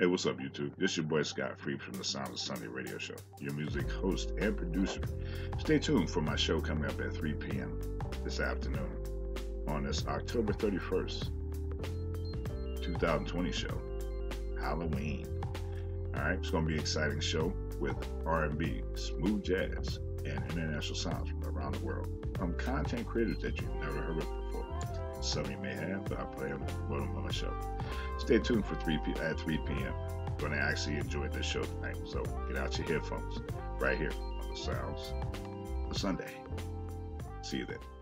Hey, what's up, YouTube? This is your boy Scott Free from the Sound of Sunday radio show, your music host and producer. Stay tuned for my show coming up at 3 p.m. this afternoon on this October 31st, 2020 show, Halloween. All right, it's going to be an exciting show with R&B, smooth jazz, and international sounds from around the world from content creators that you've never heard of before. Some you may have, but I play them on my show. Stay tuned for 3 p.m. You're going to actually enjoy this show tonight, so get out your headphones right here on the Sounds of Sunday. See you then.